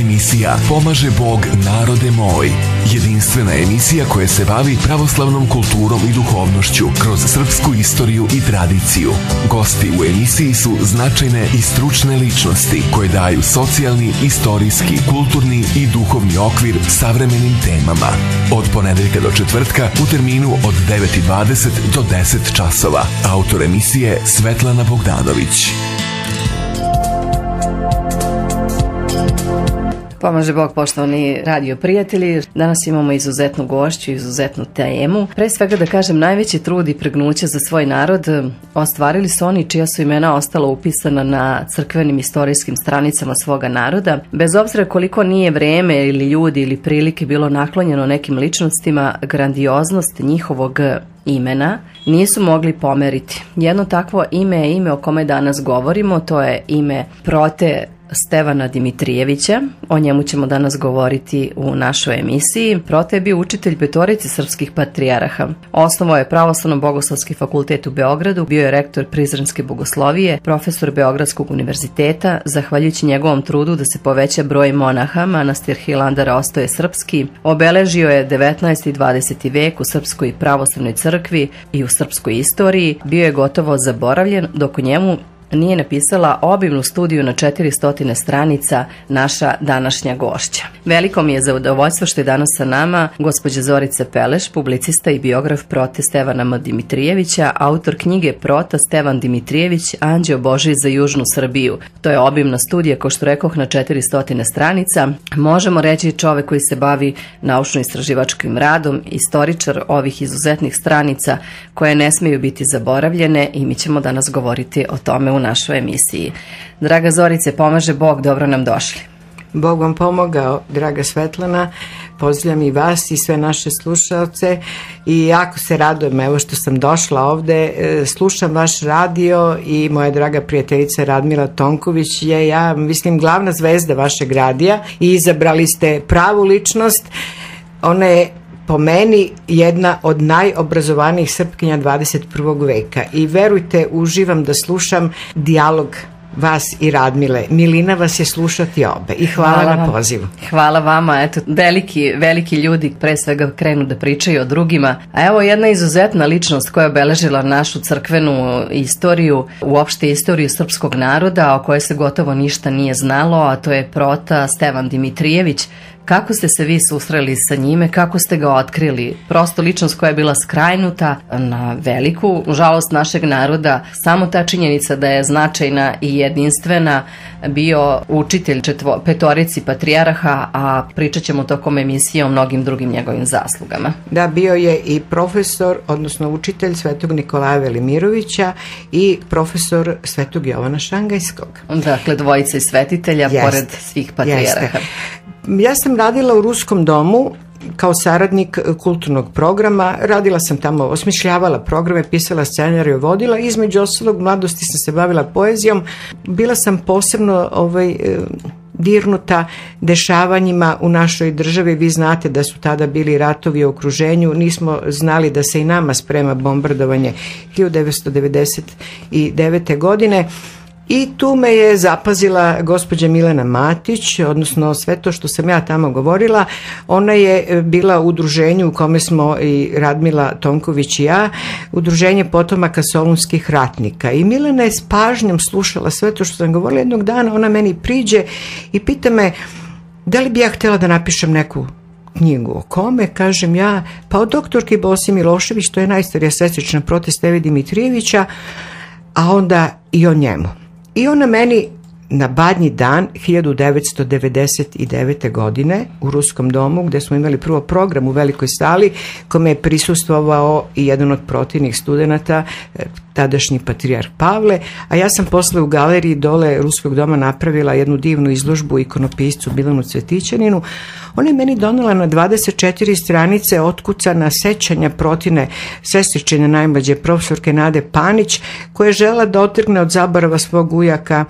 Emisija Pomaže Bog narode moj. Jedinstvena emisija koja se bavi pravoslavnom kulturom i duhovnošću kroz srpsku istoriju i tradiciju. Gosti u emisiji su značajne i stručne ličnosti koje daju socijalni, istorijski, kulturni i duhovni okvir savremenim temama. Od ponedeljka do četvrtka u terminu od 9:20 do 10 časova. Autor emisije Svetlana Bogdanović. Pomaže Bog, poštovani radio prijatelji. Danas imamo izuzetnu gošću, izuzetnu temu. Pre svega da kažem, najveći trud i pregnuće za svoj narod ostvarili su oni čija su imena ostala upisana na crkvenim istorijskim stranicama svoga naroda. Bez obzira koliko nije vreme ili ljudi ili prilike bilo naklonjeno nekim ličnostima, grandioznost njihovog imena nisu mogli pomeriti. Jedno takvo ime je ime o kome danas govorimo, to je ime Prote Stevana Dimitrijevića. O njemu ćemo danas govoriti u našoj emisiji. Prote je bio učitelj petorici srpskih patrijaraha. Osnovao je Pravoslavno-bogoslovski fakultet u Beogradu, bio je rektor Prizrenske bogoslovije, profesor Beogradskog univerziteta. Zahvaljujući njegovom trudu da se poveća broj monaha, manastir Hilandara ostaje srpski. Obeležio je 19. i 20. vek u Srpskoj pravoslavnoj crkvi i u srpskoj istoriji. Bio je gotovo zaboravljen, dok u njemu nije napisala obimnu studiju na 400 stranica naša današnja gošća. Veliko mi je zadovoljstvo što je danas sa nama gospođa Zorica Peleš, publicista i biograf Prote Stevana M. Dimitrijevića, autor knjige Prota Stevan Dimitrijević, Anđeo Božiji za južnu Srbiju. To je obimna studija, kao što rekoh, na 400 stranica. Možemo reći čovek koji se bavi naučno-istraživačkim radom, istoričar ovih izuzetnih stranica koje ne smeju biti zaboravljene, i mi ćemo danas govoriti o tome u našoj emisiji. Draga Zorice, pomaže Bog, dobro nam došli. Bog vam pomogao, draga Svetlana. Pozdravljam i vas i sve naše slušalce i jako se radujem evo što sam došla ovde. Slušam vaš radio i moja draga prijateljica Radmila Tonković je, ja mislim, glavna zvezda vašeg radija i izabrali ste pravu ličnost. Ona je po meni jedna od najobrazovanijih Srpkinja 21. veka i verujte, uživam da slušam dijalog vas i Radmile. Milina vas je slušati obe i hvala na pozivu. Hvala vama, eto, veliki ljudi pre svega krenu da pričaju o drugima. A evo jedna izuzetna ličnost koja je obeležila našu crkvenu istoriju, uopšte istoriju srpskog naroda, o kojoj se gotovo ništa nije znalo, a to je Prota Stevan Dimitrijević. Kako ste se vi susreli sa njime, kako ste ga otkrili? Prosto ličnost koja je bila skrajnuta na veliku žalost našeg naroda. Samo ta činjenica da je značajna i jedinstvena, bio učitelj petorici patrijaraha, a pričat ćemo tokom emisije o mnogim drugim njegovim zaslugama. Da, bio je i profesor, odnosno učitelj Svetog Nikolaja Velimirovića i profesor Svetog Jovana Šangajskog. Dakle, dvojica svetitelja pored svih patrijaraha. Ja sam radila u Ruskom domu kao saradnik kulturnog programa, radila sam tamo, osmišljavala programe, pisala scenarije, vodila, između ostalog mladosti sam se bavila poezijom. Bila sam posebno dirnuta dešavanjima u našoj državi. Vi znate da su tada bili ratovi u okruženju, nismo znali da se i nama sprema bombardovanje 1999. godine. I tu me je zapazila gospođa Milena Matić, odnosno sve to što sam ja tamo govorila. Ona je bila u udruženju u kome smo i Radmila Tonković i ja, udruženje potomaka solunskih ratnika. I Milena je s pažnjom slušala sve to što sam govorila. Jednog dana ona meni priđe i pita me da li bi ja htjela da napišem neku knjigu. O kome? Kažem ja, pa o doktorki Bosi Milošević, to je najstarija sestrična Prote Steve Dimitrijevića, a onda i o njemu. I ona meni na Badnji dan 1999. godine u Ruskom domu, gde smo imali prvo program u velikoj sali, kome je prisustvovao i jedan od protivnih studenta, tadašnji patrijarh Pavle, a ja sam posle u galeriji dole Ruskog doma napravila jednu divnu izložbu ikonopiscu Milanu Cvetićaninu. Ona je meni donela na 24 stranice otkucana sećanja Protine sestričine najmlađe, profesorke Nade Panić, koja je žela da otrgne od zaborava svog ujaka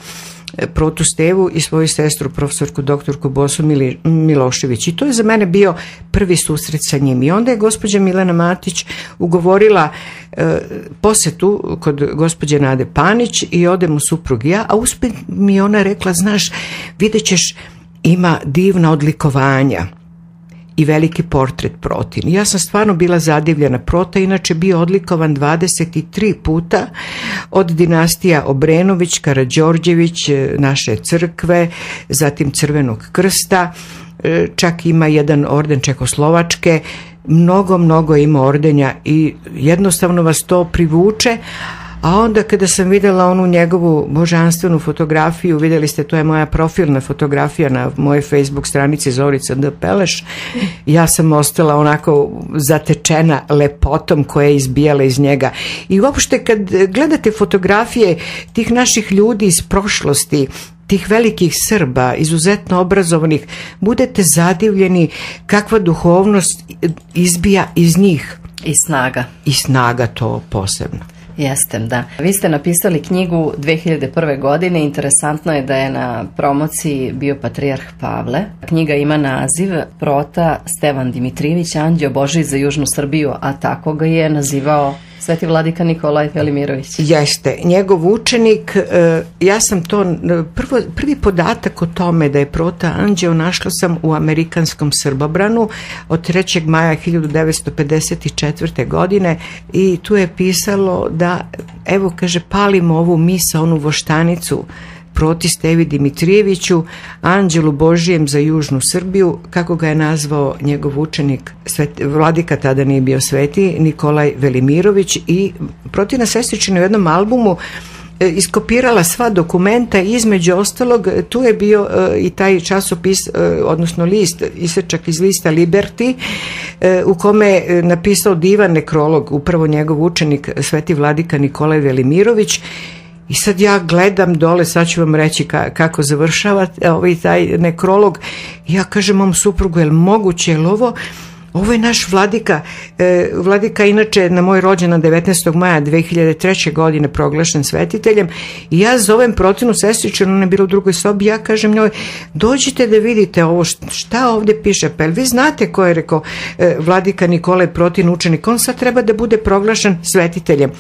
Protu Stevu i svoju sestru profesorku doktorku Bosu Milošević. I to je za mene bio prvi susret sa njim. I onda je gospođa Milena Matić ugovorila posetu kod gospođe Nade Panić i odemo suprug i ja, a usput mi je ona rekla, znaš, vidjet ćeš ima divna odlikovanja i veliki portret Protin. Ja sam stvarno bila zadivljena. Prota inače bio odlikovan 23 puta od dinastija Obrenović, Karađorđević, naše crkve, zatim Crvenog krsta, čak ima jedan orden Čekoslovačke, mnogo ima ordenja i jednostavno vas to privuče. A onda kada sam vidjela onu njegovu božanstvenu fotografiju, vidjeli ste, to je moja profilna fotografija na mojoj Facebook stranici Zorica D. Peleš, ja sam ostala onako zatečena lepotom koja je izbijala iz njega. I uopšte kad gledate fotografije tih naših ljudi iz prošlosti, tih velikih Srba, izuzetno obrazovanih, budete zadivljeni kakva duhovnost izbija iz njih. I snaga. I snaga, to posebno. Jeste, da. Vi ste napisali knjigu 2001. godine, interesantno je da je na promociji bio patrijarh Pavle. Knjiga ima naziv Prota Stevan Dimitrijević, Anđeo Božiji za Južnu Srbiju, a tako ga je nazivao sveti vladika Nikolaj Velimirović. Jeste, njegov učenik. Ja sam to, prvi podatak o tome da je Prota Anđeo našla sam u Amerikanskom Srbobranu od 3. maja 1954. godine i tu je pisalo da, evo kaže, palimo ovu misaonu voštanicu Proti Stevi Dimitrijeviću, Anđelu Božijem za Južnu Srbiju, kako ga je nazvao njegov učenik, vladika tada nije bio sveti, Nikolaj Velimirović. I Protina Sestričina u jednom albumu iskopirala sva dokumenta, između ostalog tu je bio i taj časopis, odnosno list, isečak iz lista Liberty, u kome je napisao divan nekrolog upravo njegov učenik sveti vladika Nikolaj Velimirović. I sad ja gledam dole, sad ću vam reći kako završava taj nekrolog. Ja kažem mom suprugu, je li moguće, je li ovo? Ovo je naš vladika. Vladika inače na moj rođendan 19. maja 2003. godine proglašen svetiteljem. I ja zovem Protinu Sestričinu, ona je bila u drugoj sobi, ja kažem njoj, dođite da vidite ovo, šta ovdje piše. Pa vi znate ko je, rekao, vladika Nikolaj Protin, učenik, on sad treba da bude proglašen svetiteljem.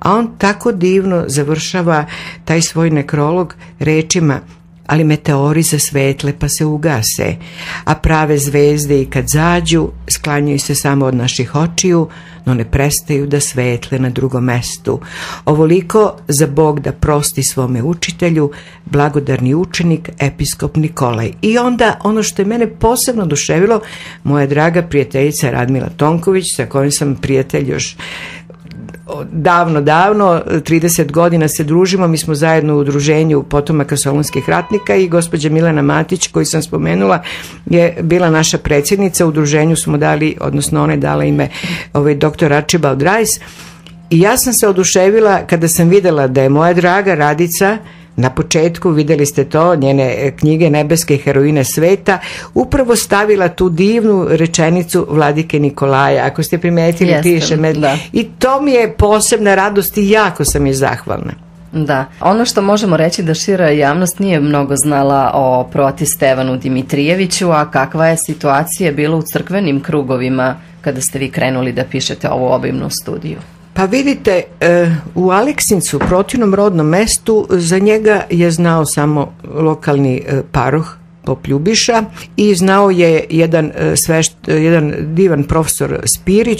A on tako divno završava taj svoj nekrolog rečima: ali meteori zasvetle pa se ugase, a prave zvezde i kad zađu sklanjaju se samo od naših očiju, no ne prestaju da svetle na drugom mestu. Ovoliko za Bog da prosti svome učitelju, blagodarni učenik, episkop Nikolaj. I onda ono što je mene posebno oduševilo, moja draga prijateljica Radmila Tonković, sa kojom sam prijatelj još davno, 30 godina se družimo, mi smo zajedno u udruženju potomaka solunskih ratnika i gospođa Milena Matić, koju sam spomenula, je bila naša predsjednica, u udruženju smo dali, odnosno ona je dala ime dr. Archibald Rice, i ja sam se oduševila kada sam vidjela da je moja draga Radica, na početku vidjeli ste to, njene knjige Nebeske heroine sveta, upravo stavila tu divnu rečenicu vladike Nikolaja, ako ste primetili, piše medla. I to mi je posebna radost i jako sam je zahvalna. Da, ono što možemo reći da šira javnost nije mnogo znala o Proti Stevanu Dimitrijeviću, a kakva je situacija bila u crkvenim krugovima kada ste vi krenuli da pišete ovu obimnu studiju? Pa vidite, u Aleksincu, Protinom rodnom mestu, za njega je znao samo lokalni paroh Pop Ljubiša i znao je jedan divan profesor Spirić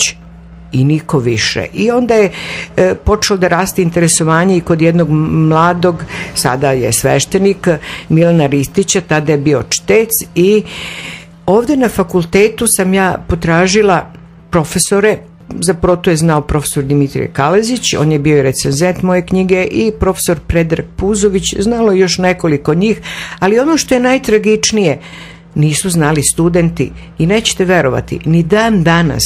i niko više. I onda je počelo da raste interesovanje i kod jednog mladog, sada je sveštenik, Milana Ristića, tada je bio čtec, i ovdje na fakultetu sam ja potražila profesore. Za Protu je znao profesor Dimitrije Kalezić, on je bio i recenzent moje knjige, i profesor Predrag Puzović, znalo još nekoliko njih, ali ono što je najtragičnije, nisu znali studenti, i nećete verovati, ni dan danas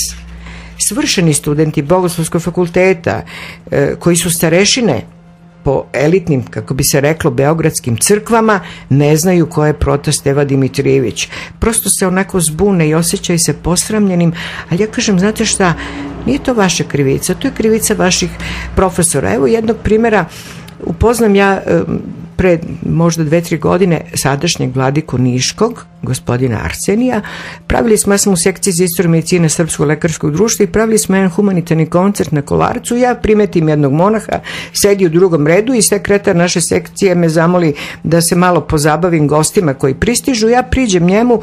svršeni studenti Bogoslovskog fakulteta koji su starešine po elitnim, kako bi se reklo, beogradskim crkvama, ne znaju ko je Prota Steva Dimitrijević. Prosto se onako zbune i osjećaju se posramljenim, ali ja kažem, znate šta, nije to vaša krivica, to je krivica vaših profesora. Evo jednog primjera, upoznam ja pre možda 2-3 godine sadašnjeg vladiku Niškog, gospodina Arsenija, pravili smo, ja sam u sekciji za istoriju medicine Srpskog lekarskog društva, i pravili smo jedan humanitarni koncert na Kolarcu. Ja primetim jednog monaha, sedi u drugom redu i sekretar naše sekcije me zamoli da se malo pozabavim gostima koji pristižu. Ja priđem njemu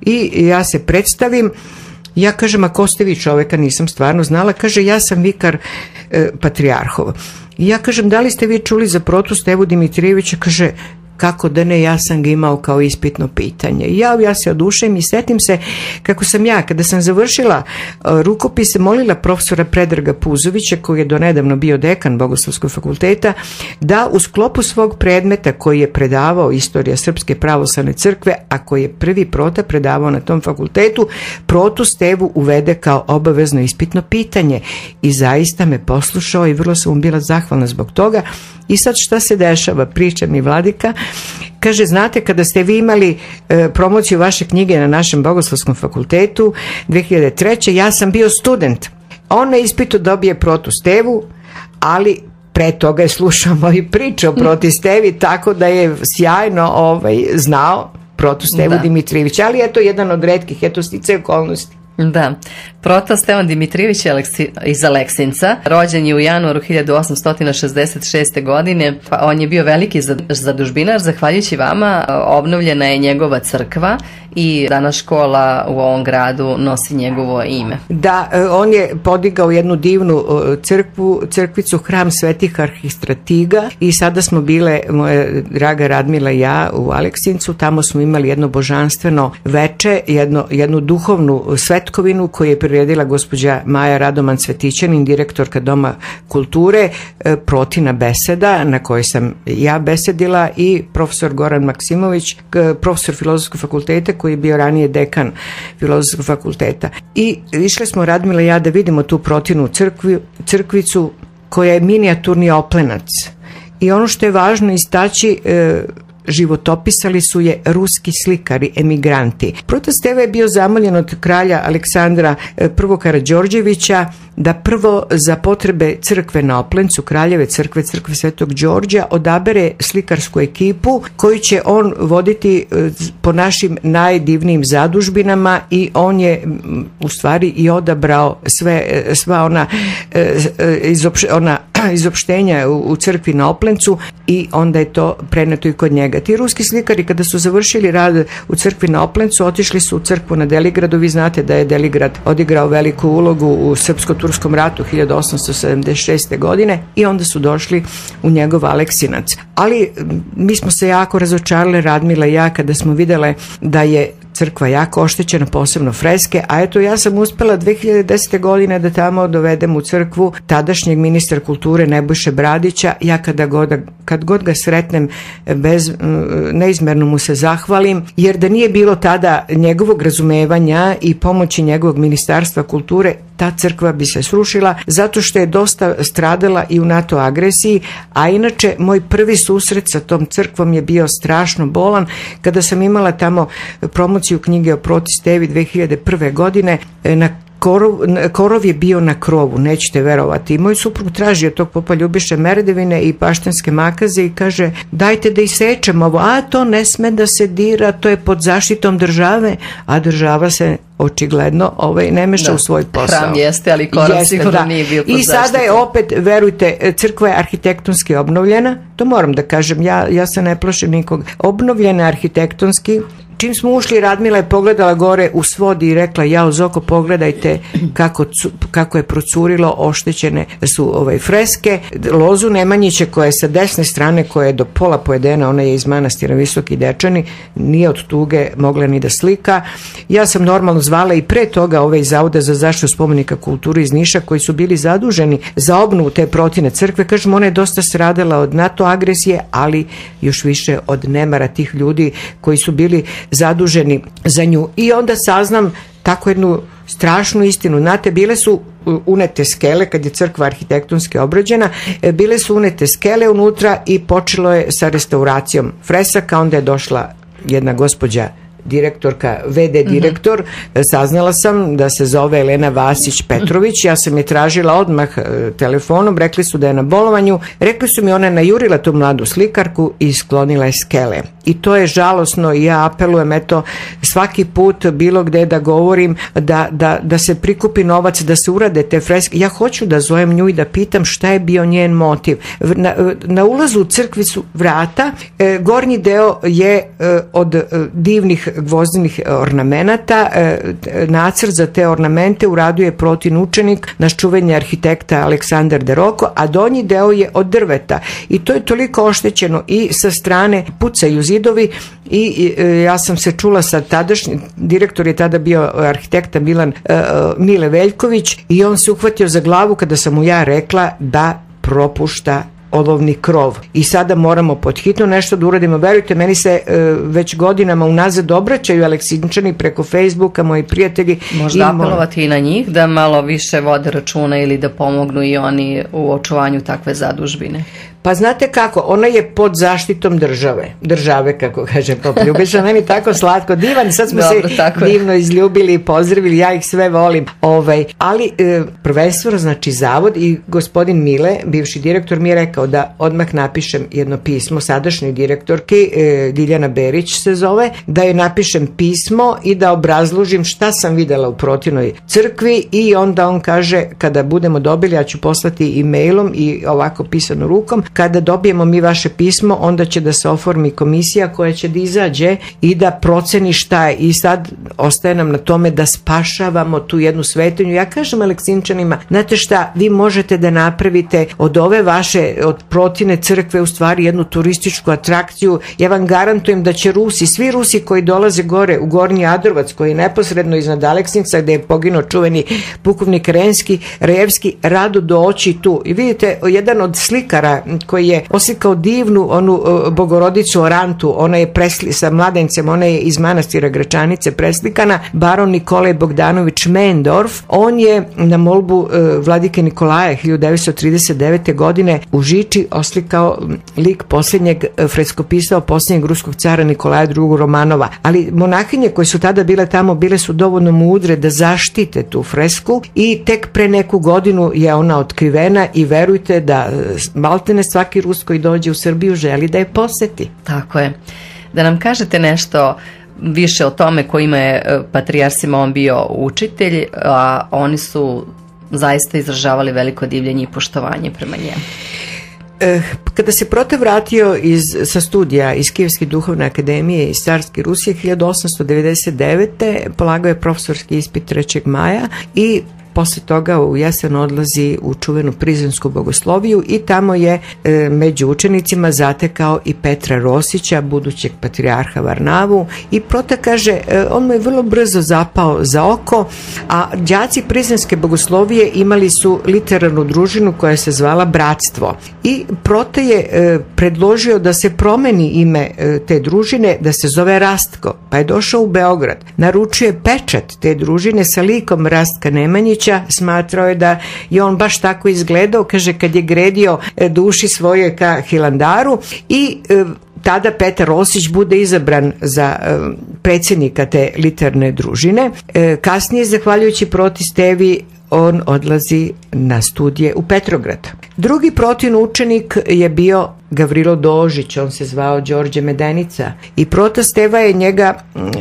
i ja se predstavim. Ja kažem, a ko ste vi, čoveka nisam stvarno znala. Kaže, ja sam vikar Patrijarhov. I ja kažem, da li ste vi čuli za protu Stevu Dimitrijevića? Kaže, kako da ne, ja sam ga imao kao ispitno pitanje. Ja se odušem i setim se kako sam ja, kada sam završila rukopise, molila profesora Predraga Puzovića, koji je donedavno bio dekan Bogoslovskog fakulteta, da u sklopu svog predmeta koji je predavao Istorija Srpske pravoslavne crkve, a koji je prvi prota predavao na tom fakultetu, protu Stevu uvede kao obavezno ispitno pitanje. I zaista me poslušao i vrlo sam mu bila zahvalna zbog toga. I sad šta se dešava, priča mi vladika, kaže, znate, kada ste vi imali promociju vaše knjige na našem Bogoslovskom fakultetu 2003. ja sam bio student. On na ispitu dobije protu Stevu, ali pre toga je slušao moju priču o proti Stevi, tako da je sjajno znao protu Stevu Dimitrijevića, ali je to jedan od retkih, je to sticaj okolnosti. Da, proto Stevan Dimitrijević iz Aleksinca, rođen je u januaru 1866. godine. On je bio veliki zadužbinar, zahvaljujući vama obnovljena je njegova crkva i danas škola u ovom gradu nosi njegovo ime. Da, on je podigao jednu divnu crkvicu, hram Svetih Arhistratiga, i sada smo bile, moja draga Radmila i ja, u Aleksincu. Tamo smo imali jedno božanstveno veče, jednu duhovnu svetkovinu koju je priredila gospođa Maja Radoman Svetićanin, direktorka Doma kulture, protina beseda na kojoj sam ja besedila i profesor Goran Maksimović, profesor Filozofskog fakulteta koji je bio ranije dekan Filozofskog fakulteta. I išle smo, Radmila i ja, da vidimo tu protinu crkvicu koja je minijaturni oplenac. I ono što je važno istaći, životopisali su je ruski slikari, emigranti. Proto Steva je bio zamoljen od kralja Aleksandra I. Karađorđevića da prvo za potrebe crkve na Oplencu, Kraljeve crkve, crkve Svetog Đorđa, odabere slikarsku ekipu koju će on voditi po našim najdivnijim zadužbinama, i on je u stvari i odabrao sva ona izopštenja u crkvi na Oplencu i onda je to preneto i kod njega. Ti ruski slikari, kada su završili rad u crkvi na Oplencu, otišli su u crkvu na Deligradu. Vi znate da je Deligrad odigrao veliku ulogu u Srpsko-turskom ratu 1876. godine, i onda su došli u njegov Aleksinac. Ali mi smo se jako razočarali, Radmila i ja, kada smo videle da je crkva jako oštećena, posebno freske, a eto, ja sam uspela 2010. godine da tamo dovedem u crkvu tadašnjeg ministra kulture Nebojše Bradića. Ja kad god ga sretnem, neizmerno mu se zahvalim, jer da nije bilo tada njegovog razumevanja i pomoći njegovog ministarstva kulture, ta crkva bi se srušila, zato što je dosta stradala i u NATO agresiji, a inače moj prvi susret sa tom crkvom je bio strašno bolan. Kada sam imala tamo promociju knjige o proti Stevi 2001. godine, korov je bio na krovu, nećete verovati, i moj suprug traži od tog popa Ljubiše Merdevine i Paštanske Makaze i kaže, dajte da isečem ovo. A to ne sme da se dira, to je pod zaštitom države, a država se očigledno ne meša u svoj posao. Hram jeste, ali korov sigurno nije bio pod zaštitom. I sada je opet, verujte, crkva je arhitektonski obnovljena, to moram da kažem, ja se ne plašim nikog, obnovljena arhitektonski. Čim smo ušli, Radmila je pogledala gore u svod i rekla, jao Zoko, pogledajte kako je procurilo, oštećene su freske. Lozu Nemanjića, koja je sa desne strane, koja je do pola pojedena, ona je iz manastira Visoki Dečani, nije od tuge mogla ni da slika. Ja sam normalno zvala i pre toga ove iz Zavoda za zaštitu spomenika kulturi iz Niša, koji su bili zaduženi za obnovu te protine crkve. Kažem, ona je dosta stradala od NATO agresije, ali još više od nemara tih ljudi koji su bili zaduženi za nju. I onda saznam tako jednu strašnu istinu. Znate, bile su unete skele, kad je crkva arhitektonski obrađena, bile su unete skele unutra i počelo je sa restauracijom fresaka. Onda je došla jedna gospođa direktorka, VD direktor, saznala sam da se zove Elena Vasić Petrović, ja sam je tražila odmah telefonom, rekli su da je na bolovanju, rekli su mi ona je najurila tu mladu slikarku i sklonila je skele. I to je žalosno i ja apelujem, eto, svaki put bilo gde da govorim da se prikupi novac, da se urade te freske. Ja hoću da zovem nju i da pitam šta je bio njen motiv. Na ulazu u crkvi su vrata, gornji deo je od divnih gvozdenih ornamenata, nacrt za te ornamente uradio je Protin učenik, naš čuveni arhitekta Aleksandar Deroko, a donji deo je od drveta i to je toliko oštećeno i sa strane pucaju zidovi i ja sam se čula sa tadašnjim, direktor je tada bio arhitekta Mile Veljković i on se uhvatio za glavu kada sam mu ja rekla da propušta olovni krov i sada moramo podhitno nešto da uradimo. Verujte, meni se već godinama unazad obraćaju Aleksinčani preko Facebooka, moji prijatelji. Možda apelovati i na njih da malo više vode računa ili da pomognu i oni u očuvanju takve zadužbine. Pa znate kako, ona je pod zaštitom države, kako kaže Pop Ljubiša, meni tako slatko, divan, sad smo se divno izljubili i pozdravili, ja ih sve volim, ali prvenstveno, znači zavod i gospodin Mile, bivši direktor, mi je rekao da odmah napišem jedno pismo sadašnjoj direktorki, Diljana Berić se zove, da joj napišem pismo i da obrazložim šta sam videla u Protinoj crkvi i onda on kaže, kada budemo dobili, ja ću poslati e-mailom i ovako pisano rukom, kada dobijemo mi vaše pismo, onda će da se oformi komisija koja će da izađe i da proceni šta je. I sad ostaje nam na tome da spašavamo tu jednu svetinju. Ja kažem Aleksinčanima, znate šta, vi možete da napravite od ove vaše, od Protine crkve, u stvari jednu turističku atrakciju. Ja vam garantujem da će Rusi, svi Rusi koji dolaze gore u Gornji Adrovac, koji je neposredno iznad Aleksinca, gde je poginuo čuveni pukovnik Rejevski, rado doći tu. I vidite, jedan od slikara koji je oslikao divnu onu Bogorodicu Orantu, ona je sa mladencem, ona je iz manastira Gračanice preslikana, baron Nikolaj Bogdanović Mendorf, on je na molbu vladike Nikolaja 1939. godine u Žiči oslikao lik posljednjeg freskopisa, posljednjeg ruskog cara Nikolaja II. Romanova, ali monahinje koje su tada bile tamo, bile su dovoljno mudre da zaštite tu fresku i tek pre neku godinu je ona otkrivena i verujte da maltene svaki Rus koji dođe u Srbiju želi da je poseti. Tako je. Da nam kažete nešto više o tome kojima je patrijarh Simeon bio učitelj, a oni su zaista izražavali veliko divljenje i poštovanje prema njemu. Kada se Prote vratio sa studija iz Kijevske duhovne akademije iz Carske Rusije 1899. polagao je profesorski ispit 3. maja i posle toga u jesen odlazi u čuvenu Prizrensku bogosloviju i tamo je među učenicima zatekao i Petra Rosića, budućeg patrijarha Varnavu, i Prote kaže, on mu je vrlo brzo zapao za oko, a đaci Prizrenske bogoslovije imali su literarnu družinu koja se zvala Bratstvo i Prote je predložio da se promeni ime te družine, da se zove Rastko, pa je došao u Beograd, naručio je pečat te družine sa likom Rastka Nemanjića. Smatrao je da je on baš tako izgledao, kaže, kad je gredio duši svoje ka Hilandaru, i tada Petar Rosić bude izabran za predsjednika te literarne družine. Kasnije, zahvaljujući Proti Stevi, on odlazi na studije u Petrograd. Drugi Protin učenik je bio Gavrilo Dožić, on se zvao Đorđe Medenica, i Prota Steva je njega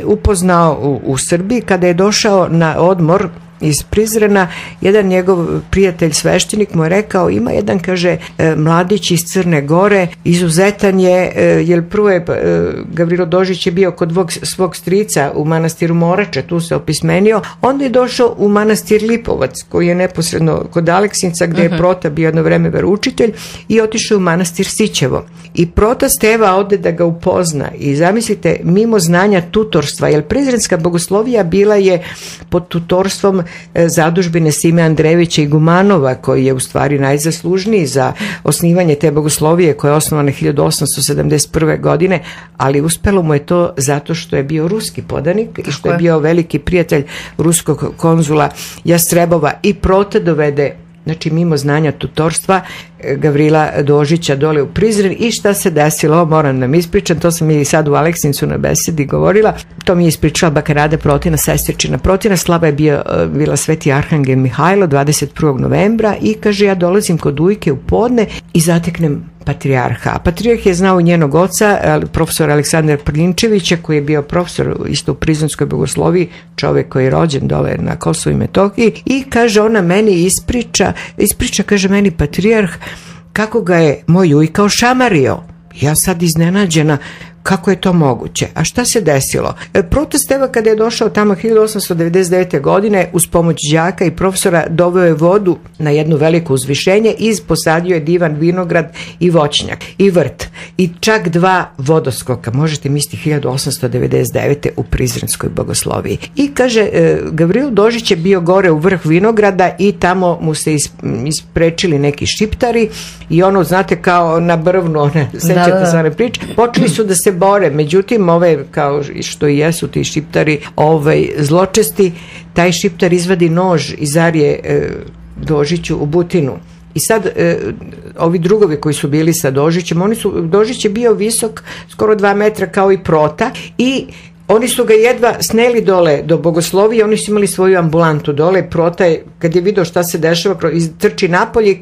upoznao u Srbiji kada je došao na odmor iz Prizrena. Jedan njegov prijatelj sveštenik mu je rekao, ima jedan, kaže, mladić iz Crne Gore, izuzetan je, jer prvo je Gavrilo Dožić je bio kod svog strica u manastiru Morača, tu se opismenio, onda je došao u manastir Lipovac koji je neposredno kod Aleksinca, gde je Prota bio jedno vreme veroučitelj, i otišao u manastir Sićevo i Prota Steva ode da ga upozna i zamislite, mimo znanja tutorstva, jer Prizrenska bogoslovija bila je pod tutorstvom zadužbine Sime Andrejevića i Gumanova, koji je u stvari najzaslužniji za osnivanje te bogoslovije koja je osnovana 1871. godine, ali uspelo mu je to zato što je bio ruski podanik i što je bio veliki prijatelj ruskog konzula Jastrebova, i Prote dovede znači mimo znanja tutorstva Gavrila Dožića dole u Prizren. I šta se desilo, moram nam ispričati, to sam i sad u Aleksincu na besedi govorila, to mi je ispričala bakarada Protina, sestričina Protina, slaba je bila Sveti Arhangel Mihajlo 21. novembra i kaže ja dolazim kod ujke u podne i zateknem patrijarha. A patrijarh je znao njenog oca, profesora Aleksandra Prlinčevića, koji je bio profesor isto u Prizrenskoj bogosloviji, čovek koji je rođen dole na Kosovu i Metohiji, i kaže ona meni ispriča kaže meni patrijarh kako ga je moj ujka ošamario. Ja sad iznenađena, kako je to moguće? A šta se desilo? Protest, evo, kada je došao tamo 1899. godine, uz pomoć đaka i profesora doveo je vodu na jedno veliko uzvišenje i posadio je divan vinograd i voćnjak i vrt i čak 2 vodoskoka. Možete misliti 1899. u Prizrenskoj bogosloviji. I kaže, Gavril Dožić je bio gore u vrh vinograda i tamo mu se isprečili neki šiptari i ono, znate, kao na brvnu, sećate se one priče, počeli su da se bore, međutim ove, kao što i jesu ti šiptari zločesti, taj šiptar izvadi nož i zarije Dožiću u butinu. I sad ovi drugovi koji su bili sa Dožićem, Dožić je bio visok skoro 2 metra kao i Prota i oni su ga jedva sneli dole do bogoslovije, oni su imali svoju ambulantu dole. Prota je, kad je vidio šta se dešava, trči napolje i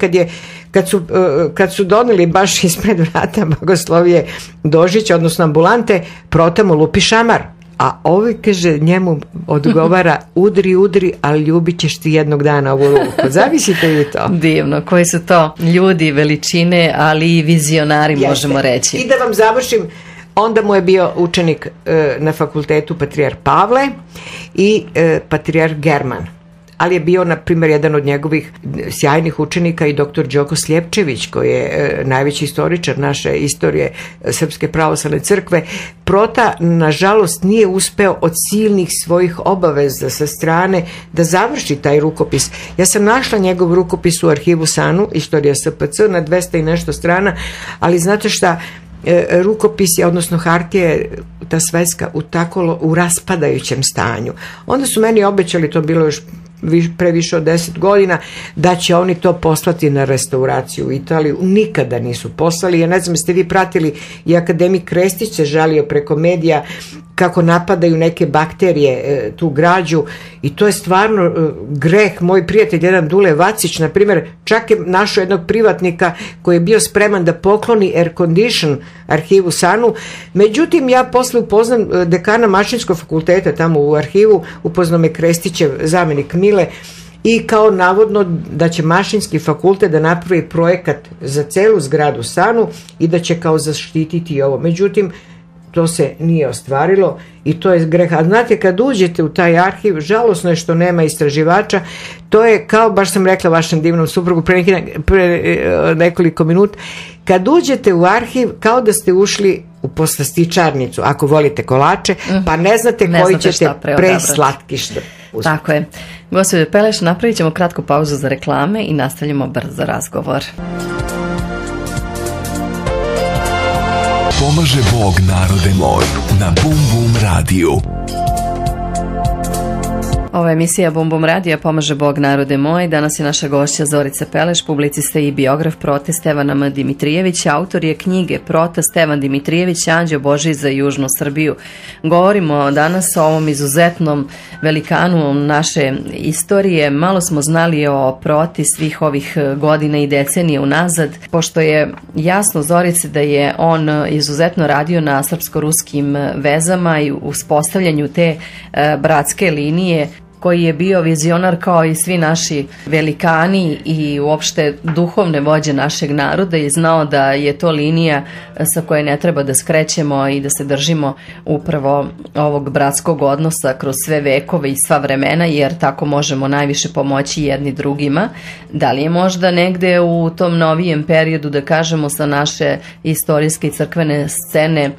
kad su doneli baš ispred vrata bogoslovije Dožića, odnosno ambulante, Prota mu lupi šamar. A ovi, kaže, njemu odgovara, udri, udri, ali ljubit ćeš ti jednog dana ovu ruku. Zavisite li to? Divno, koji su to ljudi, veličine, ali i vizionari, možemo reći. I da vam završim, onda mu je bio učenik na fakultetu patrijarh Pavle i patrijarh German. Ali je bio, na primjer, jedan od njegovih sjajnih učenika i doktor Đoko Sljepčević, koji je najveći istoričar naše istorije Srpske pravoslavne crkve. Prota, nažalost, nije uspeo od silnih svojih obaveza sa strane da završi taj rukopis. Ja sam našla njegov rukopis u arhivu SANU, Istorija SPC, na 200 i nešto strana, ali znate šta, rukopis je, odnosno hartija je, ta svetska, u raspadajućem stanju. Onda su meni obećali, to bilo još previše od 10 godina, da će oni to poslati na restauraciju u Italiju. Nikada nisu poslali. Ja ne znam, ste vi pratili, i akademik Krestić se žalio preko medija kako napadaju neke bakterije tu građu, i to je stvarno greh. Moj prijatelj jedan Dule Vacić, na primjer, čak je našao jednog privatnika koji je bio spreman da pokloni air condition arhivu SANU. Međutim, ja posle upoznam dekana Mašinskog fakulteta tamo u arhivu, upoznao me Krestićev zamenik Mile, i kao navodno da će Mašinski fakultet da napravi projekat za celu zgradu SANU i da će kao zaštititi ovo. Međutim, to se nije ostvarilo i to je greh. A znate, kad uđete u taj arhiv, žalosno je što nema istraživača. To je kao, baš sam rekla vašem divnom suprugu pre nekoliko minuta, kad uđete u arhiv kao da ste ušli u poslastičarnicu, ako volite kolače, pa ne znate koji ćete preslatkiš da uzmete. Tako je. Gospođo Peleš, napravit ćemo kratku pauzu za reklame i nastavljamo brzo razgovor. Pomaže Bog, narode moj, na Bum Bum radiju. Ova emisija Bum Bum radija Pomaže Bog, narode moj. Danas je naša gošća Zorica Peleš, publicista i biograf Prote Stevana M. Dimitrijevića. Autor je knjige Prota Stevan Dimitrijević, Anđeo Božiji za južnu Srbiju. Govorimo danas o ovom izuzetnom velikanu naše istorije. Malo smo znali o Proti svih ovih godina i decenije unazad, pošto je jasno, Zorice, da je on izuzetno radio na srpsko-ruskim vezama i uspostavljanju te bratske linije, koji je bio vizionar kao i svi naši velikani i uopšte duhovne vođe našeg naroda, i znao da je to linija sa koje ne treba da skrećemo i da se držimo upravo ovog bratskog odnosa kroz sve vekove i sva vremena, jer tako možemo najviše pomoći jedni drugima. Da li je možda negde u tom novijem periodu, da kažemo, sa naše istorijske i crkvene scene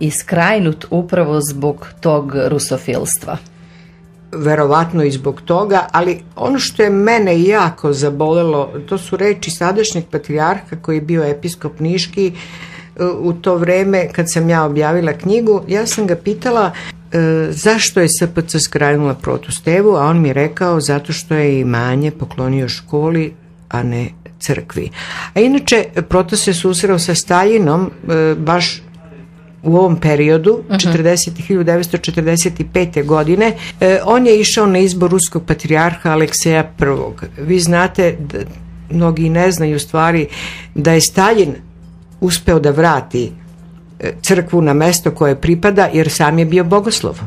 iskrajnut upravo zbog tog rusofilstva? Verovatno i zbog toga, ali ono što je mene jako zabolelo, to su reči sadašnjeg patrijarha koji je bio episkop niški u to vreme kad sam ja objavila knjigu. Ja sam ga pitala zašto je SPC skrajnula Protu Stevu, a on mi je rekao zato što je imanje poklonio školi a ne crkvi. A inače, Protas se susreo sa Staljinom baš u ovom periodu, 1945. godine. On je išao na izbor ruskog patrijarha Alekseja I. Vi znate, mnogi ne znaju stvari, da je Staljin uspeo da vrati crkvu na mesto koje pripada, jer sam je bio bogoslov.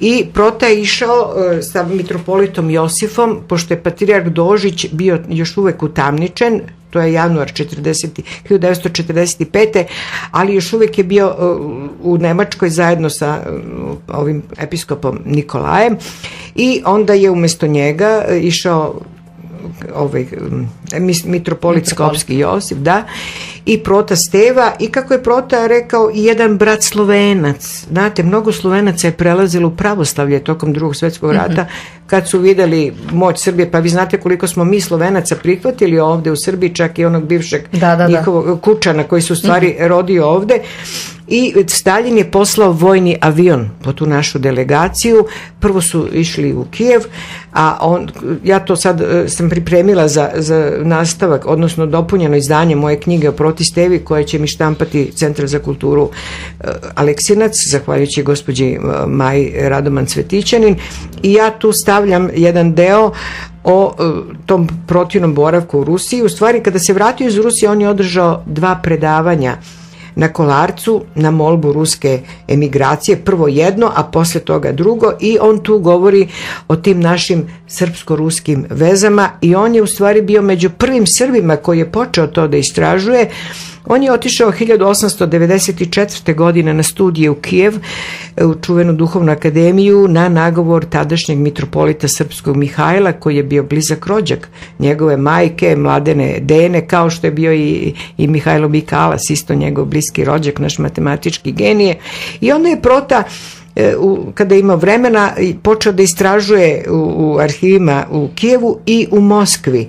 I Prota je išao sa mitropolitom Josifom, pošto je patrijarh Dožić bio još uvek utamničen, to je januar 1945. ali još uvek je bio u Nemačkoj zajedno sa ovim episkopom Nikolajem, i onda je umesto njega išao mitropolit Skopski Josip, da, i Prota Steva, i kako je Prota rekao, i jedan brat Slovenac. Znate, mnogo Slovenaca je prelazilo u pravoslavlje tokom Drugog svjetskog rata kad su videli moć Srbije. Pa vi znate koliko smo mi Slovenaca prihvatili ovde u Srbiji, čak i onog bivšeg njihovog Kučana koji se u stvari rodio ovde. I Staljin je poslao vojni avion po tu našu delegaciju. Prvo su išli u Kijev, a ja to sad sam pripremila za nastavak, odnosno dopunjeno izdanje moje knjige o Proti Stevi, koje će mi štampati Centar za kulturu Aleksinac, zahvaljujući gospođi Maji Radoman-Cvetićanin, i ja tu stavljam jedan deo o tom Protinom boravku u Rusiji. U stvari, kada se vratio iz Rusije, on je održao dva predavanja na Kolarcu na molbu ruske emigracije, prvo jedno, a posle toga drugo, i on tu govori o tim našim srpsko-ruskim vezama, i on je u stvari bio među prvim Srbima koji je počeo to da istražuje. On je otišao 1894. godine na studije u Kijev, u čuvenu duhovnu akademiju, na nagovor tadašnjeg mitropolita srpskog Mihajla, koji je bio blizak rođak njegove majke, Mladene Dene, kao što je bio i Mihajlo Mikalas, isto njegov bliski rođak, naš matematički genije. I onda je Prota, kada je imao vremena, počeo da istražuje u arhivima u Kijevu i u Moskvi.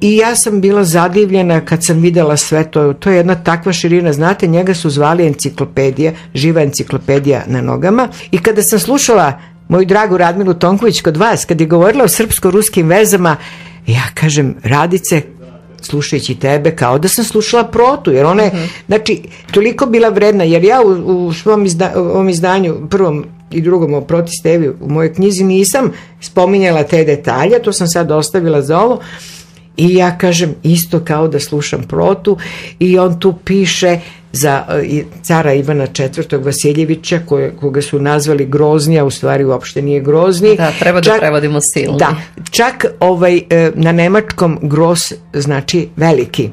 I ja sam bila zadivljena kad sam videla sve to. To je jedna takva širina. Znate, njega su zvali enciklopedija, živa enciklopedija na nogama. I kada sam slušala moju dragu Radmilu Tonković kod vas, kad je govorila o srpsko-ruskim vezama, ja kažem, Radice, slušajući tebe, kao da sam slušala Protu, jer ona je, znači, toliko bila vredna, jer ja u svom izdanju, prvom i drugom o Proti Stevi u mojoj knjizi, nisam spominjala te detalje, to sam sad ostavila za ovo. I ja kažem, isto kao da slušam Protu, i on tu piše za cara Ivana IV. Vasiljevića, koga su nazvali Groznija, u stvari uopšte nije Grozni. Da, treba da prevodimo silni. Da, čak na nemačkom Gross znači veliki.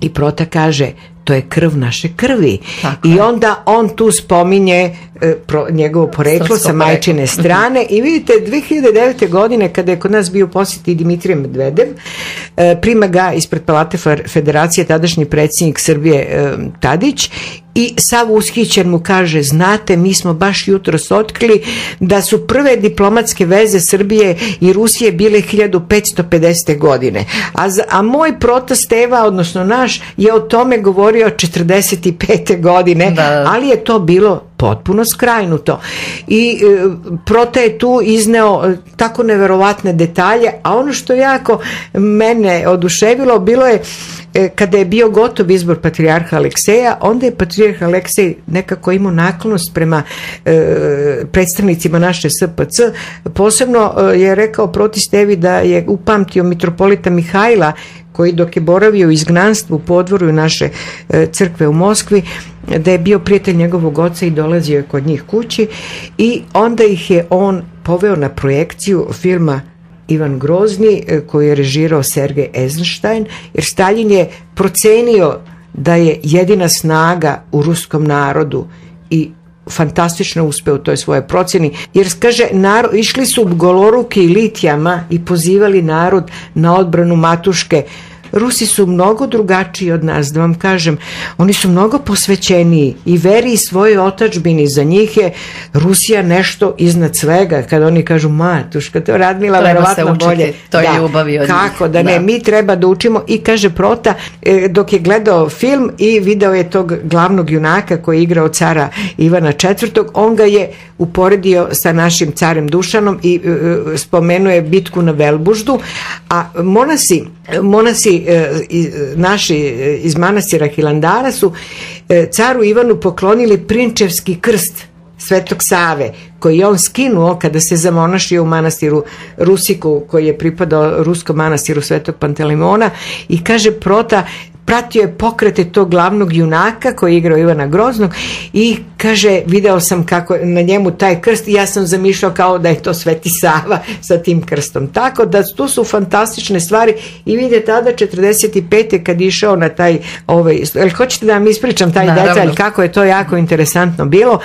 I Prota kaže, to je krv naše krvi. I onda on tu spominje njegovo poreklo sa majčine strane. I vidite, 2009. godine, kada je kod nas bio posjeti Dimitrije Medvedev, prima ga ispred Palate Federacije tadašnji predsjednik Srbije Tadić, i sav ushićen mu kaže, znate, mi smo baš jutros otkrili da su prve diplomatske veze Srbije i Rusije bile 1550. godine. A moj Prota Steva, odnosno naš, je o tome govorio 45. godine, ali je to bilo potpuno skrajnuto. I Prota je tu izneo tako neverovatne detalje, a ono što jako mene oduševilo bilo je kada je bio gotov izbor patrijarha Alekseja, onda je patrijarh Aleksej nekako imao naklonost prema predstavnicima naše SPC. Posebno je rekao Proti Stevi da je upamtio mitropolita Mihajla, koji dok je boravio u izgnanstvu u podvoru naše crkve u Moskvi, da je bio prijatelj njegovog oca i dolazio je kod njih kući, i onda ih je on poveo na projekciju filma Ivan Grozni, koji je režirao Sergej Eisenstein, jer Staljin je procenio da je jedina snaga u ruskom narodu, i fantastično uspe u toj svojoj procjeni, jer kaže, išli su goloruki i litijama i pozivali narod na odbranu matuške. Rusi su mnogo drugačiji od nas, da vam kažem, oni su mnogo posvećeniji i veri i svojoj otadžbini. Za njih je Rusija nešto iznad svega, kada oni kažu, matuška, to Radmila verovatno bolje. To je ljubav i od njih. Kako, da ne, mi treba da učimo. I kaže Prota, dok je gledao film i video je tog glavnog junaka koji je igrao cara Ivana IV. On ga je uporedio sa našim carem Dušanom i spomenuo je bitku na Velbuždu, a monasi monasi naši iz manastira Hilandara su caru Ivanu poklonili prinčevski krst Svetog Save, koji je on skinuo kada se zamonašio u manastiru Rusiku, koji je pripadao ruskom manastiru Svetog Pantelimona, i kaže Prota, pratio je pokrete tog glavnog junaka koji je igrao Ivana Groznog i kaže, video sam kako na njemu taj krst i ja sam zamišljao kao da je to Sveti Sava sa tim krstom. Tako da tu su fantastične stvari i vide tada 45. kad je išao na taj, hoćete da vam ispričam taj detalj kako je to jako interesantno bilo.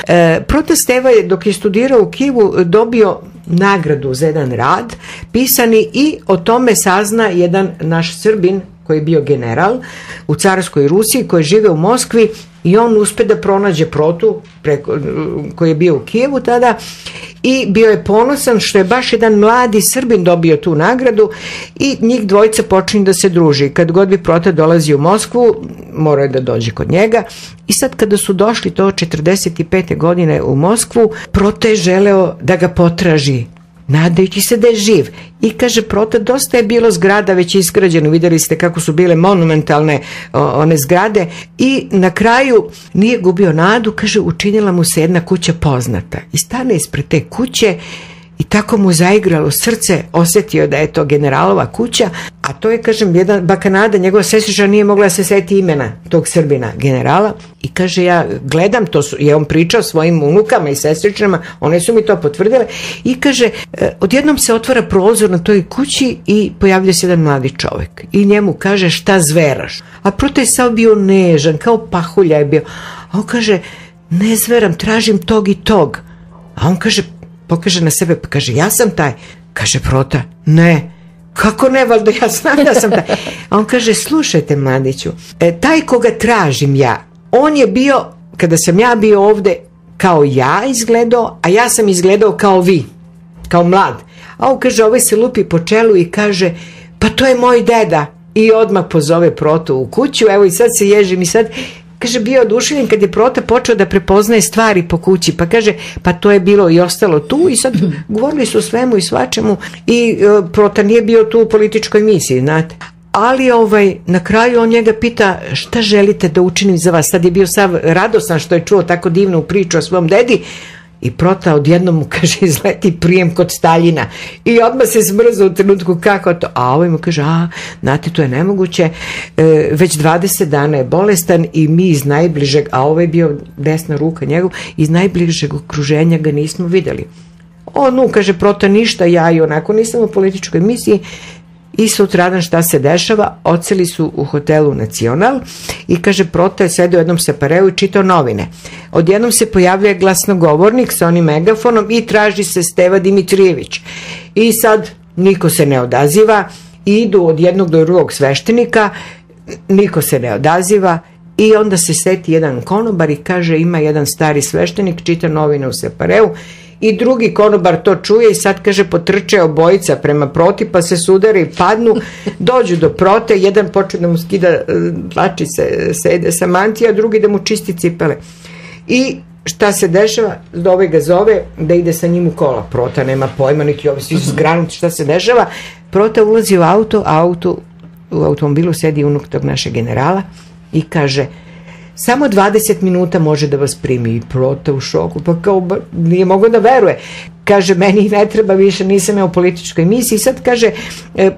Prota Steva je dok je studirao u Kivu dobio nagradu za jedan rad pisani i o tome sazna jedan naš Srbin koji je bio general u carskoj Rusiji, koji žive u Moskvi, i on uspe da pronađe Protu koji je bio u Kijevu tada i bio je ponosan što je baš jedan mladi Srbin dobio tu nagradu i njih dvojica počinju da se druži. Kad god bi Prota dolazi u Moskvu, morao je da dođe kod njega, i sad kada su došli to 45. godine u Moskvu, Prota je želeo da ga potraži nadajući se da je živ. I kaže Prota, dosta je bilo zgrada već izgrađeno, vidjeli ste kako su bile monumentalne one zgrade, i na kraju nije gubio nadu, kaže učinila mu se jedna kuća poznata i stane ispred te kuće i tako mu zaigralo srce, osjetio da je to generalova kuća, a to je, kažem, jedan bakanada, njegova sestrična nije mogla da se seti imena tog Srbina generala, i kaže ja gledam, to je on pričao svojim unukama i sestričnama, one su mi to potvrdile, i kaže odjednom se otvara prozor na toj kući i pojavlja se jedan mladi čovek i njemu kaže šta zveraš, a Prota je sav bio nežan, kao pahulja je bio, a on kaže ne zveram, tražim tog i tog, a on kaže, pokaže na sebe, pa kaže ja sam taj. Kaže Prota, ne, kako ne, valjda ja znam da sam taj. A on kaže, slušajte mladiću, taj koga tražim ja, on je bio, kada sam ja bio ovde, kao ja izgledao, a ja sam izgledao kao vi, kao mlad. A on kaže, ovaj se lupi po čelu i kaže, pa to je moj deda. I odmah pozove Protu u kuću, evo i sad se ježim i sad... Kaže, bio je oduševljen kad je Prota počeo da prepoznaje stvari po kući, pa kaže, pa to je bilo i ostalo tu, i sad govorili su svemu i svačemu, i Prota nije bio tu u političkoj misiji, znate. Ali na kraju on njega pita šta želite da učinim za vas, sad je bio sav radostan što je čuo tako divnu priču o svom dedi, i Prota odjednom mu kaže izleti prijem kod Staljina i odmah se smrzao u trenutku kako to, a ovaj mu kaže, a znate to je nemoguće, već 20 dana je bolestan i mi iz najbližeg, a ovaj je bio desna ruka njegov, iz najbližeg okruženja ga nismo videli. Ono, kaže Prota, ništa, ja i onako nisam u političkoj misiji. I sutradan šta se dešava, odseli su u hotelu Nacional i kaže Prota je sedeo jednom separeu i čitao novine. Odjednom se pojavlja glasnogovornik sa onim megafonom i traži se Steva Dimitrijević. I sad niko se ne odaziva, idu od jednog do drugog sveštenika, niko se ne odaziva, i onda se seti jedan konobar i kaže ima jedan stari sveštenik, čita novine u separeu, i drugi konobar to čuje i sad, kaže, potrče obojica prema Proti pa se sudare i padnu, dođu do Prote, jedan počne da mu skida dlačice sa mantija, drugi da mu čisti cipele. I šta se dešava, ovaj ga zove da ide sa njim u kola. Prota nema pojma, niti ovi svi su zgranuti šta se dešava. Prota ulazi u auto, a u automobilu sedi unuk tog našeg generala i kaže, samo 20 minuta može da vas primi. I Prota u šoku, pa kao nije mogao da veruje. Kaže, meni ne treba više, nisam ja u političkoj emisiji. Sad, kaže,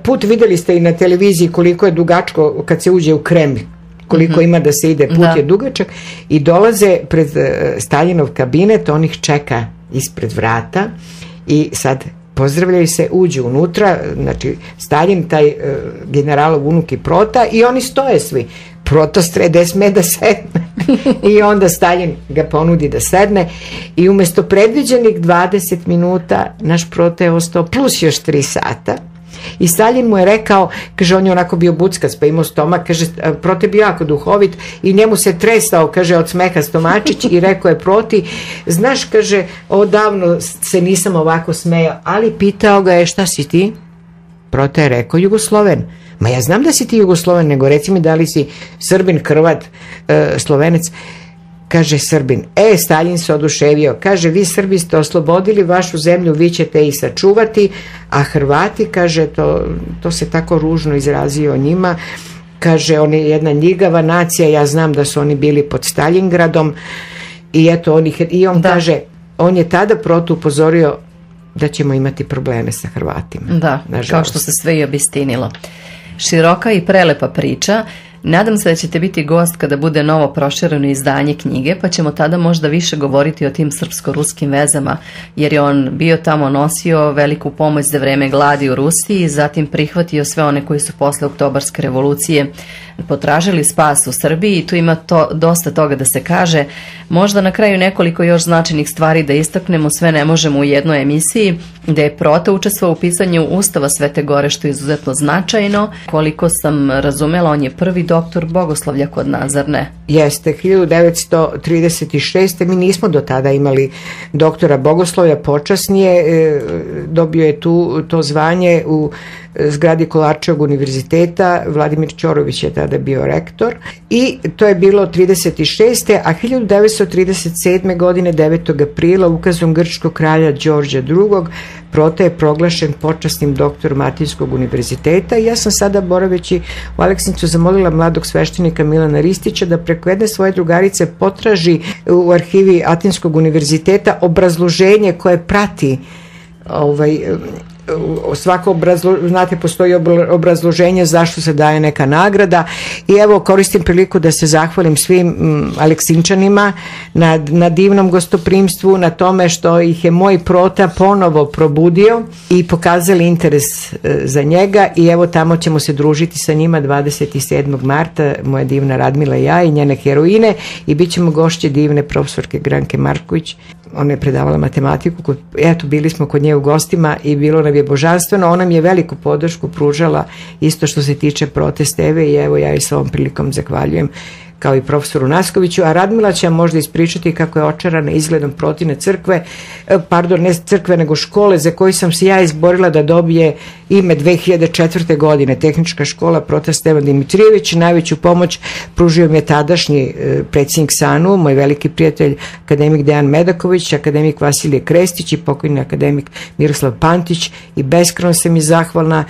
put videli ste i na televiziji koliko je dugačko kad se uđe u Kremlj, koliko ima da se ide, put je dugačak, i dolaze pred Staljinov kabinet, on ih čeka ispred vrata i sad pozdravljaju se, uđu unutra, znači Staljin, taj generalov unuk i Prota, i oni stoje svi. Prota strede sme da sedne i onda Staljin ga ponudi da sedne, i umesto predviđenih 20 minuta naš Prota je ostao plus još 3 sata. I Staljin mu je rekao, kaže, on je onako bio buckas pa imao stomak, kaže, Prota je bio jako duhovit i njemu se tresao, kaže, od smeha stomačić, i rekao je Proti, znaš, kaže, odavno se nisam ovako smejao, ali pitao ga je šta si ti? Prota je rekao, Jugosloven. Ma ja znam da si ti Jugosloven, nego reci mi da li si Srbin, Hrvat, Slovenac. kaže Srbin. E, Staljin se oduševio, kaže, vi Srbi ste oslobodili vašu zemlju, vi ćete ih sačuvati, a Hrvati, kaže, to se tako ružno izrazio o njima, kaže, on je jedna ljigava nacija, ja znam da su oni bili pod Staljingradom i eto, on kaže, on je tada protuupozorio da ćemo imati probleme sa Hrvatima. Da, kao što se sve i obistinilo. Široka i prelepa priča. Nadam se da ćete biti gost kada bude novo prošireno izdanje knjige, pa ćemo tada možda više govoriti o tim srpsko-ruskim vezama, jer je on bio tamo, nosio veliku pomoć za vreme gladi u Rusiji i zatim prihvatio sve one koji su posle Oktobarske revolucije potražili spas u Srbiji i tu ima dosta toga da se kaže. Možda na kraju nekoliko još značajnih stvari da istaknemo, sve ne možemo u jednoj emisiji, da je Prote učestvovao u pisanju Ustava Svete Gore, što je izuzetno značajno. Koliko sam razumela, on je prvi doktor bogoslovlja kod nas, zar ne? Jeste, 1936. Mi nismo do tada imali doktora bogoslovlja, počasnije dobio je to zvanje u zgradi Kolarčevog univerziteta, Vladimir Ćorović je tada bio rektor, i to je bilo 1936. a 1937. godine 9. aprila ukazom grčkog kralja Đorđa II. Prote je proglašen počasnim doktorom Atinskog univerziteta. Ja sam sada, boraveći u Aleksincu, zamolila mladog sveštenika Milana Ristića da preko jedne svoje drugarice potraži u arhivi Atinskog univerziteta obrazloženje koje prati svako, znate, postoji obrazloženje zašto se daje neka nagrada, i evo, koristim priliku da se zahvalim svim Aleksinčanima na divnom gostoprimstvu, na tome što ih je moj Prota ponovo probudio i pokazali interes za njega, i evo, tamo ćemo se družiti sa njima 27. marta, moja divna Radmila i ja i njene heroine, i bit ćemo gošće divne profesorke Granke Marković. Ona je predavala matematiku, eto, bili smo kod nje u gostima i bilo nam je božanstveno. Ona mi je veliku podršku pružala isto što se tiče protesteve, i evo, ja i s ovom prilikom zahvaljujem, kao i profesoru Naskoviću. A Radmila će vam možda ispričati kako je očarana izgledom Protine crkve, pardon, ne crkve, nego škole, za koju sam se ja izborila da dobije ime 2004. godine, Tehnička škola Prota Stevan Dimitrijević. Najveću pomoć pružio mi je tadašnji predsjednik SANU, moj veliki prijatelj akademik Dejan Medaković, akademik Vasilije Krestić i pokojni akademik Miroslav Pantić, i beskrajno sam mi zahvalna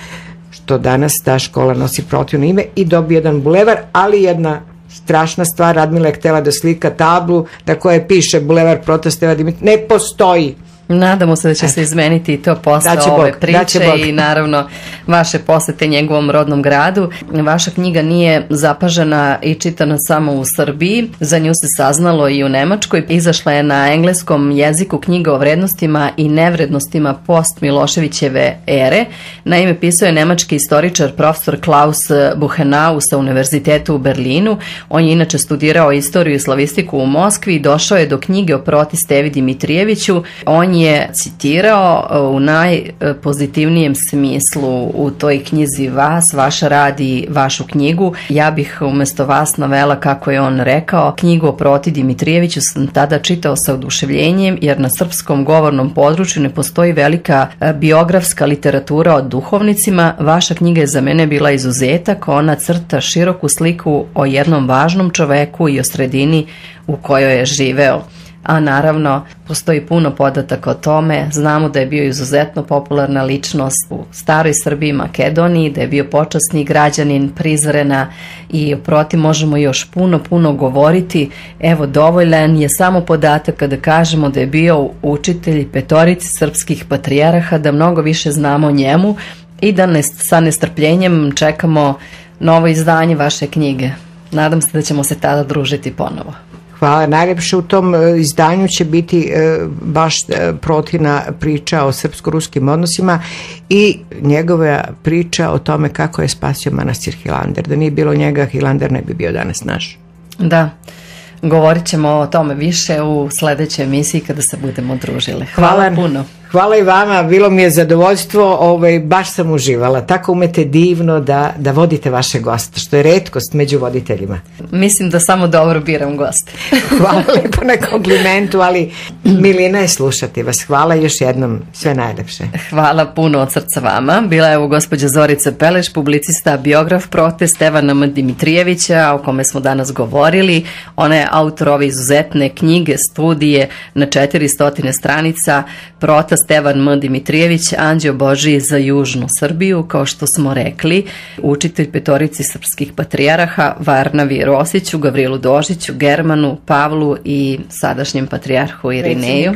što danas ta škola nosi Protino ime i dobije jedan bulevar, ali jedna strašna stvar, Radmila je htjela da slika tablu na kojoj piše Bulevar Prote Steva Dimitrijevića, ne postoji. Nadamo se da će se izmeniti i to posle ove priče i naravno vaše posete njegovom rodnom gradu. Vaša knjiga nije zapažena i čitana samo u Srbiji, za nju se saznalo i u Nemačkoj. Izašla je na engleskom jeziku knjiga o vrednostima i nevrednostima post Miloševićeve ere. Naime, pisao je nemački istoričar profesor Klaus Buchenau sa Univerzitetu u Berlinu. On je inače studirao istoriju i slavistiku u Moskvi i došao je do knjige o Proti Stevi Dimitrijeviću. On je citirao u najpozitivnijem smislu u toj knjizi vas, vaš rad i vašu knjigu. Ja bih umesto vas navela kako je on rekao: knjigu o Proti Dimitrijeviću sam tada čitao sa oduševljenjem, jer na srpskom govornom području ne postoji velika biografska literatura o duhovnicima. Vaša knjiga je za mene bila izuzetak, ona crta široku sliku o jednom važnom čoveku i o sredini u kojoj je živeo. A naravno, postoji puno podataka o tome. Znamo da je bio izuzetno popularna ličnost u staroj Srbiji, Makedoniji, da je bio počasni građanin Prizrena, i protiv možemo još puno govoriti. Evo, dovoljan je samo podatak kada kažemo da je bio učitelj petorici srpskih patrijeraha, da mnogo više znamo o njemu i da sa nestrpljenjem čekamo novo izdanje vaše knjige. Nadam se da ćemo se tada družiti ponovo. Hvala najljepše. U tom izdanju će biti baš Protina priča o srpsko-ruskim odnosima i njegova priča o tome kako je spasio manastir Hilandar. Da nije bilo njega, Hilandar ne bi bio danas naš. Da, govorit ćemo o tome više u sledećoj emisiji kada se budemo družile. Hvala puno. Hvala i vama, bilo mi je zadovoljstvo, baš sam uživala. Tako umete divno da vodite vaše goste, što je retkost među voditeljima. Mislim da samo dobro biram goste. Hvala lijepo na komplimentu, ali milina je slušati vas. Hvala još jednom, sve najlepše. Hvala puno od srca vama. Bila je ovo gospođa Zorica Peleš, publicista, biograf Prote Stevana Dimitrijevića, o kome smo danas govorili. Ona je autor ove izuzetne knjige, studije na 400 stranica, Prota Stevan M. Dimitrijević, Anđeo Božiji za južnu Srbiju, kao što smo rekli, učitelj petorici srpskih patrijaraha, Varnavi Rosiću, Gavrilu Dožiću, Germanu, Pavlu i sadašnjem patrijarhu Irineju.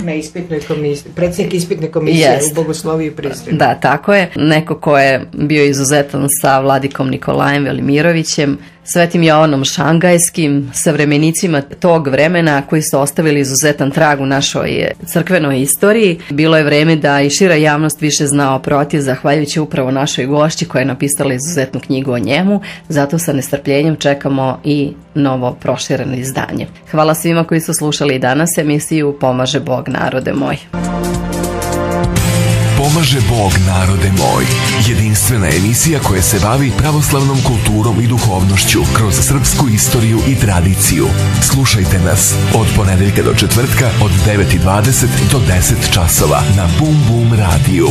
Predsjednik ispitne komisije u Bogosloviji i Prizrenu. Da, tako je. Neko ko je bio izuzetan sa vladikom Nikolajem Velimirovićem, Svetim Jovanom Šangajskim, savremenicima tog vremena koji su ostavili izuzetan trag u našoj crkvenoj istoriji. Bilo je vreme da i šira javnost više zna o Proti, zahvaljujući upravo našoj gošći koja je napisala izuzetnu knjigu o njemu, zato sa nestrpljenjem čekamo i novo prošireno izdanje. Hvala svima koji su slušali i danas emisiju Pomaže Bog narode moj. Pomaže Bog narode moj. Jedinstvena emisija koja se bavi pravoslavnom kulturom i duhovnošću kroz srpsku istoriju i tradiciju. Slušajte nas od ponedeljka do četvrtka od 9:20 do 10:00 na Bum Bum radiju.